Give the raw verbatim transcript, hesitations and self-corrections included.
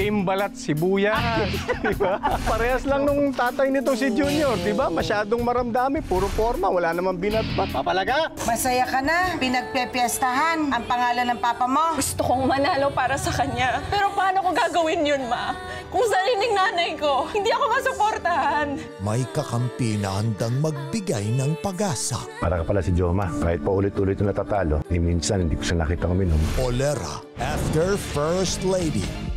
timbalat sibuyas, di ba? Parehas lang nung tatay nito si Junior, di ba? Masyadong maramdami, puro forma, wala namang binatbat. Papalaga! Masaya ka na, pinagpepiestahan ang pangalan ng papa mo. Gusto kong manalo para sa kanya. Pero paano ko gagawin yun, Ma? Kung sariling nanay ko, hindi ako masuportahan. May kakampi na handang magbigay ng pag-asa. Para ka pala si Joma, kahit paulit-ulit na natatalo, ni minsan hindi ko siya nakita uminom. Bolera, after First Lady.